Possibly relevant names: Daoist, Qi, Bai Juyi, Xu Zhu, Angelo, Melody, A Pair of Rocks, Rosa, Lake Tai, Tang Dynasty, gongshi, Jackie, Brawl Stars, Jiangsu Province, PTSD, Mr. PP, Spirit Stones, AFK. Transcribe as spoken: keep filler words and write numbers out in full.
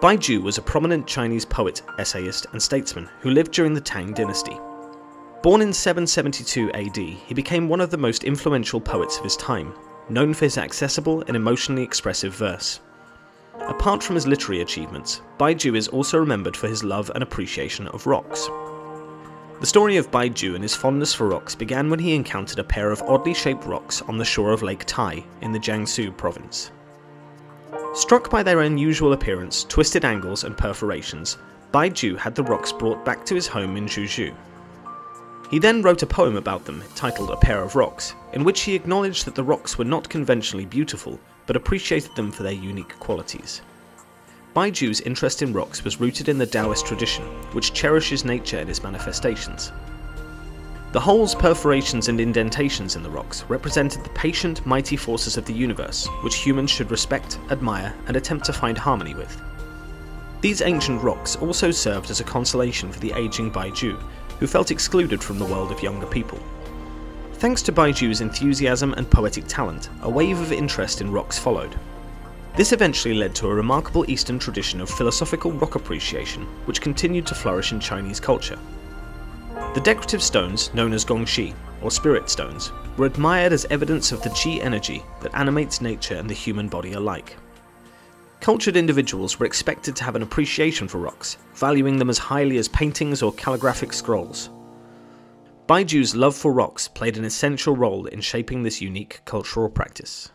Bai Juyi was a prominent Chinese poet, essayist, and statesman who lived during the Tang Dynasty. Born in seven seventy-two A D, he became one of the most influential poets of his time, known for his accessible and emotionally expressive verse. Apart from his literary achievements, Bai Juyi is also remembered for his love and appreciation of rocks. The story of Bai Juyi and his fondness for rocks began when he encountered a pair of oddly shaped rocks on the shore of Lake Tai in the Jiangsu Province. Struck by their unusual appearance, twisted angles and perforations, Bai Juyi had the rocks brought back to his home in Xu Zhu. He then wrote a poem about them titled A Pair of Rocks, in which he acknowledged that the rocks were not conventionally beautiful, but appreciated them for their unique qualities. Bai Juyi's interest in rocks was rooted in the Daoist tradition, which cherishes nature and its manifestations. The holes, perforations and indentations in the rocks represented the patient, mighty forces of the universe, which humans should respect, admire and attempt to find harmony with. These ancient rocks also served as a consolation for the aging Bai Juyi, who felt excluded from the world of younger people. Thanks to Bai Juyi's enthusiasm and poetic talent, a wave of interest in rocks followed. This eventually led to a remarkable Eastern tradition of philosophical rock appreciation, which continued to flourish in Chinese culture. The decorative stones, known as gongshi, or spirit stones, were admired as evidence of the Qi energy that animates nature and the human body alike. Cultured individuals were expected to have an appreciation for rocks, valuing them as highly as paintings or calligraphic scrolls. Bai Juyi's love for rocks played an essential role in shaping this unique cultural practice.